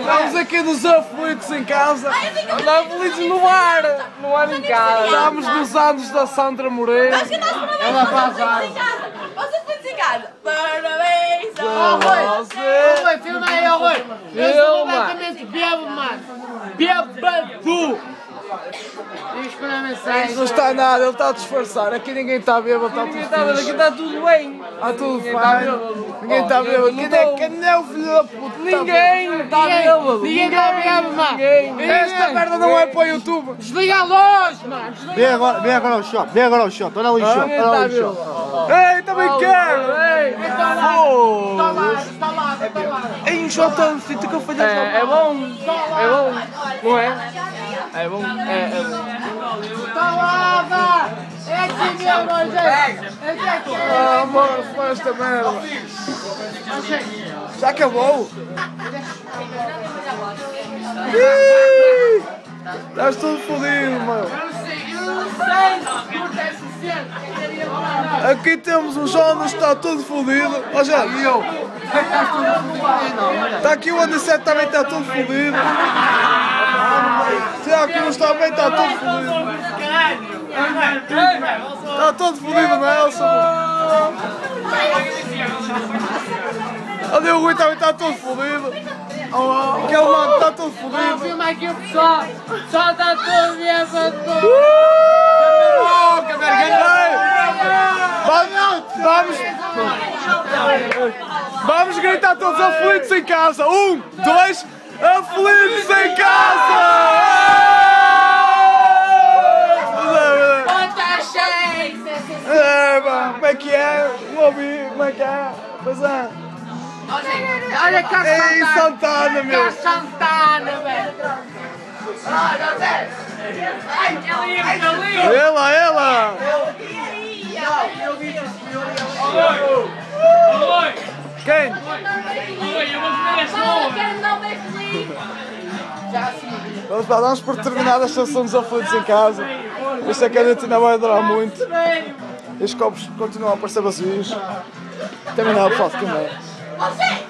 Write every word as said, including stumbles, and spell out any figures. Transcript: Estamos aqui nos Aflitos em Casa, Aflitos no ar, no ar em casa. Estamos nos anos da Sandra Moreira. Ela faz anos. Os Aflitos em Casa, parabéns ao Rui. Rui, filma aí, Rui. Eu sou completamente bêbado, mano. Bêbado. Isso não está nada, ele está a disfarçar. Aqui ninguém está bêbado, está tudo bem. Aqui está tudo bem. Está tudo bem. Ninguém está bêbado. Quem é o filho da puta? Ninguém está bêbado. Ninguém está bêbado, mano. Esta merda não é para o YouTube. Desliga a luz, mano. Vem agora ao shop, vem agora ao shop. Olha ali o shop, olha ali o shop. Ei, também quero. Está lá, está lá, está lá. Ei, um shop tão fito que eu falei. É bom, é bom, não é? É bom? É, é bom. Talava! É aqui mesmo, gente! É aqui, é aqui! Ah, amor, foi esta merda! Já acabou? Estás todo fodido, mano! Aqui temos um Jonas, está todo fodido! Olha já! E eu? Está aqui o Anderson, também está todo fodido! Será que não está bem? Está todo fodido. Está todo fodido, Nelson. Olha o Rui também está todo fodido. Aquele lado está todo fodido. Filma aqui o pessoal. Só está todo bem para todos. Vamos gritar todos Aflitos em Casa. Um, dois, Aflitos em Casa! É, pá, como é que é? Não ouvi, como é que é? Pois é. Olha cá a Santana. Ei, Santana, meu. Olha cá a Santana, velho. Olha, Zé. Ai, ela, ela. Eu vi o senhor. Oi. Quem? Oi, eu vou fazer esta obra. Vamos lá, damos por terminada a sessão dos Aflitos em Casa. Isto é que a gente ainda vai durar muito. Estes copos continuam a aparecer vazios. Terminar, pessoal, fiquem bem.